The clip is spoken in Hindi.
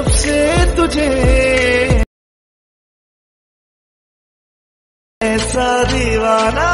तरफ से तुझे ऐसा दीवाना